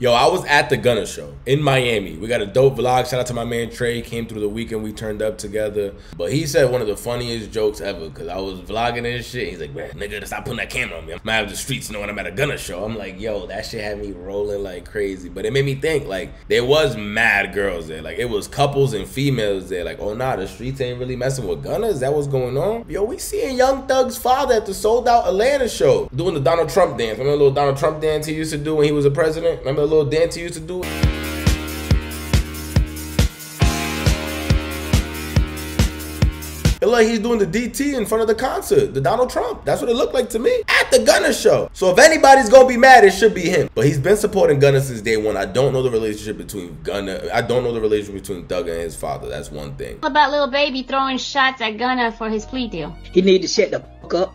Yo, I was at the Gunna show in Miami. We got a dope vlog. Shout out to my man Trey. Came through the weekend. We turned up together. But he said one of the funniest jokes ever because I was vlogging and shit. He's like, man, nigga, stop putting that camera on me. I'm gonna have the streets knowing I'm at a Gunna show. I'm like, yo, that shit had me rolling like crazy. But it made me think, like, there was mad girls there. Like, it was couples and females there. Like, oh, nah, the streets ain't really messing with Gunna. Is that what's going on? Yo, we seeing Young Thug's father at the sold out Atlanta show doing the Donald Trump dance. Remember the little Donald Trump dance he used to do when he was a president? Remember little dance he used to do? It looked like he's doing the DT in front of the concert, the Donald Trump. That's what it looked like to me at the Gunna show. So if anybody's gonna be mad, it should be him. But he's been supporting Gunna since day one. I don't know the relationship between Gunna. I don't know the relationship between Thugger and his father. That's one thing. What about Lil Baby throwing shots at Gunna for his plea deal? He need to shut the fuck up,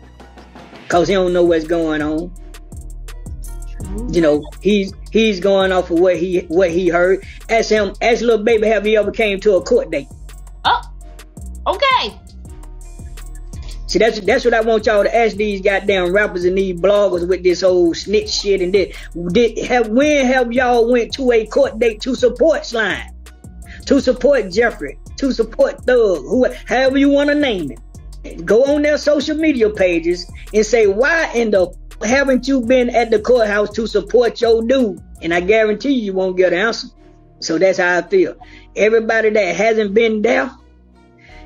cause he don't know what's going on. You know, he's going off of what he heard. Ask him, ask Lil Baby, have he ever came to a court date? Oh, okay. See, that's what I want y'all to ask these goddamn rappers and these bloggers with this whole snitch shit and this. When have y'all went to a court date to support Slime, to support Jeffrey, to support Thug, however you want to name it? Go on their social media pages and say, why in the haven't you been at the courthouse to support your dude? And I guarantee you won't get an answer. So that's how I feel. Everybody that hasn't been there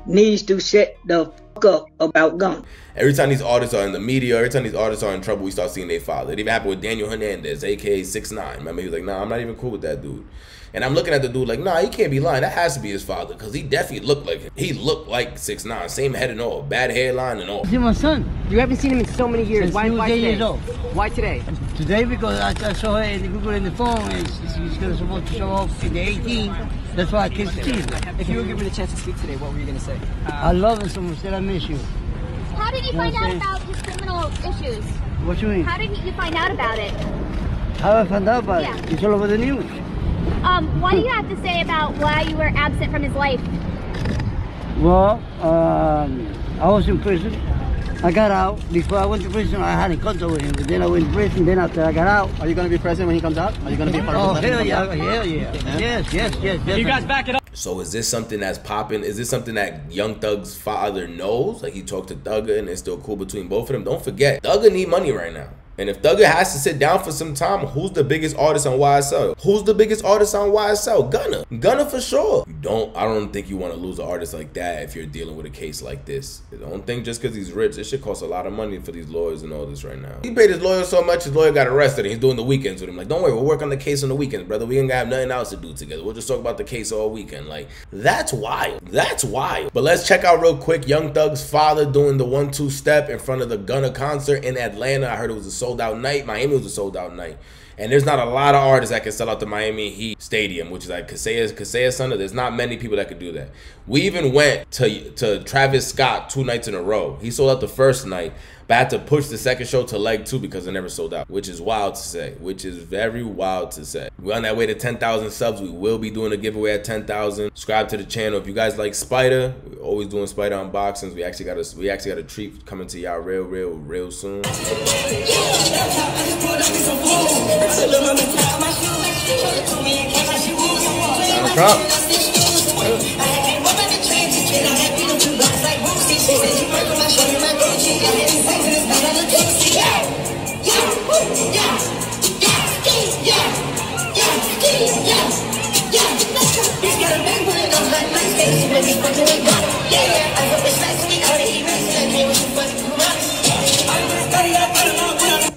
needs to shut the fuck up about Gunna. Every time these artists are in the media, every time these artists are in trouble, we start seeing their father. It even happened with Daniel Hernandez, aka 6ix9ine. Remember, he was like, nah, I'm not even cool with that dude. And I'm looking at the dude like, nah, he can't be lying. That has to be his father, because he definitely looked like him. He looked like 6ix9ine, same head and all, bad hairline and all. He's my son. You haven't seen him in so many years. Since why today? Years old. Why today? Today because I saw her in the Google in the phone, and she's going to supposed to show off in the 18. That's why I kissed the teeth. If you were given a chance to speak today, what were you going to say? I love her so much that I miss you. How did you find out about his criminal issues? What you mean? How did you find out about it? How I found out about it? It's all over the news. What do you have to say about why you were absent from his life? Well, I was in prison. I got out. Before I went to prison, I had a contact with him. But then I went to prison. Then after I got out. Are you going to be present when he comes out? Are you going to be part of his life? Oh, hell yeah. Yes. You guys back it up. So is this something that's popping? Is this something that Young Thug's father knows? Like, he talked to Thugger and it's still cool between both of them? Don't forget, Thugger need money right now. And if Thugger has to sit down for some time, who's the biggest artist on YSL? Who's the biggest artist on YSL? Gunna. Gunna for sure. I don't think you want to lose an artist like that if you're dealing with a case like this. I don't think just because he's rich, it should cost a lot of money for these lawyers and all this right now. He paid his lawyer so much, his lawyer got arrested and he's doing the weekends with him. Like, don't worry, we'll work on the case on the weekends, brother. We ain't gonna have nothing else to do together. We'll just talk about the case all weekend. Like, that's wild. That's wild. But let's check out real quick Young Thug's father doing the 1-2 step in front of the Gunna concert in Atlanta. I heard it was a sold-out night. Miami was a sold-out night. And there's not a lot of artists that can sell out the Miami Heat Stadium, which is like Kaseya Center. There's not many people that could do that. We even went to Travis Scott 2 nights in a row. He sold out the first night, but I had to push the second show to leg 2 because it never sold out, which is wild to say, which is very wild to say. We're on that way to 10,000 subs. We will be doing a giveaway at 10,000. Subscribe to the channel. If you guys like Spider, we're always doing Spider unboxings. We actually got a treat coming to y'all real soon.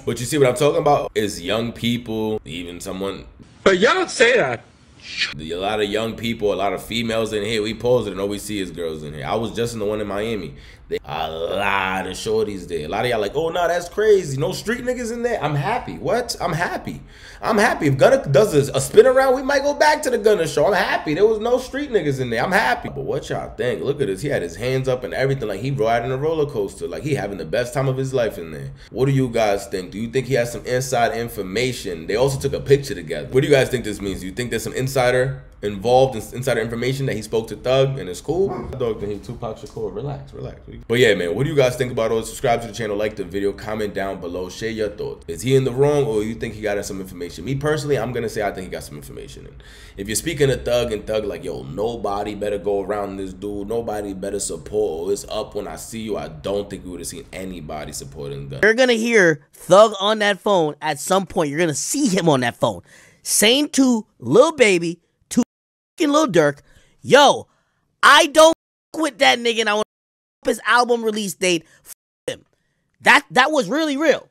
But you see what I'm talking about is young people, even someone. But y'all don't say that. A lot of young people, a lot of females in here. We pause it and all we see is girls in here. I was just in the one in Miami. A lot of shorties there. A lot of y'all like, oh no, that's crazy. No street niggas in there. I'm happy. What? I'm happy. I'm happy. If Gunna does a spin around, we might go back to the Gunna show. I'm happy. There was no street niggas in there. I'm happy. But what y'all think? Look at this. He had his hands up and everything. Like he riding a roller coaster. Like he having the best time of his life in there. What do you guys think? Do you think he has some inside information? They also took a picture together. What do you guys think this means? Do you think there's some insider involved, insider information that he spoke to Thug and it's cool? Dog, then he Tupac Shakur. Relax. But yeah, man, what do you guys think about it? Subscribe to the channel, like the video, comment down below, share your thoughts. Is he in the wrong, or you think he got some information? Me personally, I'm gonna say I think he got some information. And if you're speaking to Thug, and Thug like, yo, nobody better go around this dude, nobody better support, or it's up when I see you, I don't think we would have seen anybody supporting Thug. You're gonna hear Thug on that phone at some point. You're gonna see him on that phone saying to Lil Baby, to Lil Durk, yo, I don't with that nigga, and I want his album release date. F him. That was really real.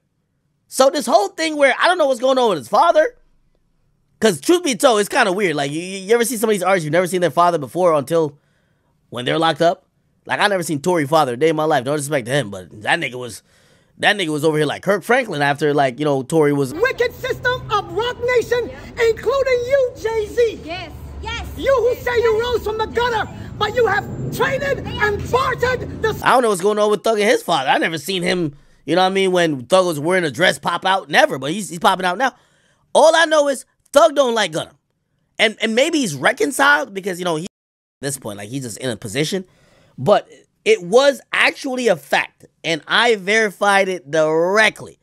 So this whole thing where I don't know what's going on with his father, because truth be told, it's kind of weird. Like you ever see somebody's artists you've never seen their father before until when they're locked up. Like I never seen Tory father a day in my life. No disrespect to him, but that nigga was over here like Kirk Franklin after, like, you know, Tory was wicked system of Rock Nation, yeah, including you, Jay-Z. Yes, yes. You who say you rose from the gutter, but you have traded and bartered this. I don't know what's going on with Thug and his father. I never seen him, you know what I mean, when Thug was wearing a dress pop out. Never, but he's popping out now. All I know is Thug don't like Gunna. And maybe he's reconciled because, you know, he at this point, like, he's just in a position. But it was actually a fact, and I verified it directly.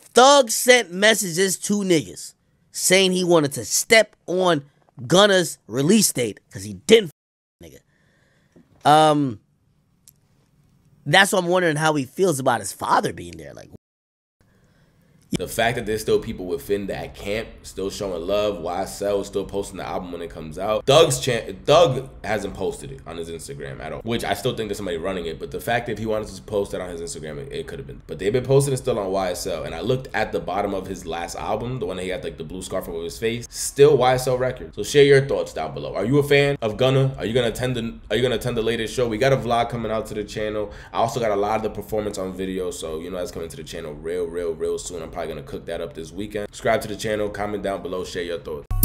Thug sent messages to niggas saying he wanted to step on Gunna's release date because he didn't nigga. That's what I'm wondering, how he feels about his father being there. Like, the fact that there's still people within that camp still showing love, YSL still posting the album when it comes out. Thug hasn't posted it on his Instagram at all, which I still think there's somebody running it, but the fact that if he wanted to post it on his Instagram, it could have been. But they've been posting it still on YSL, and I looked at the bottom of his last album, the one that he had like the blue scarf over his face, still YSL record. So share your thoughts down below. Are you a fan of Gunna? Are you gonna attend the latest show? We got a vlog coming out to the channel. I also got a lot of the performance on video, so you know that's coming to the channel real soon. I'm probably gonna cook that up this weekend. Subscribe to the channel, comment down below, share your thoughts.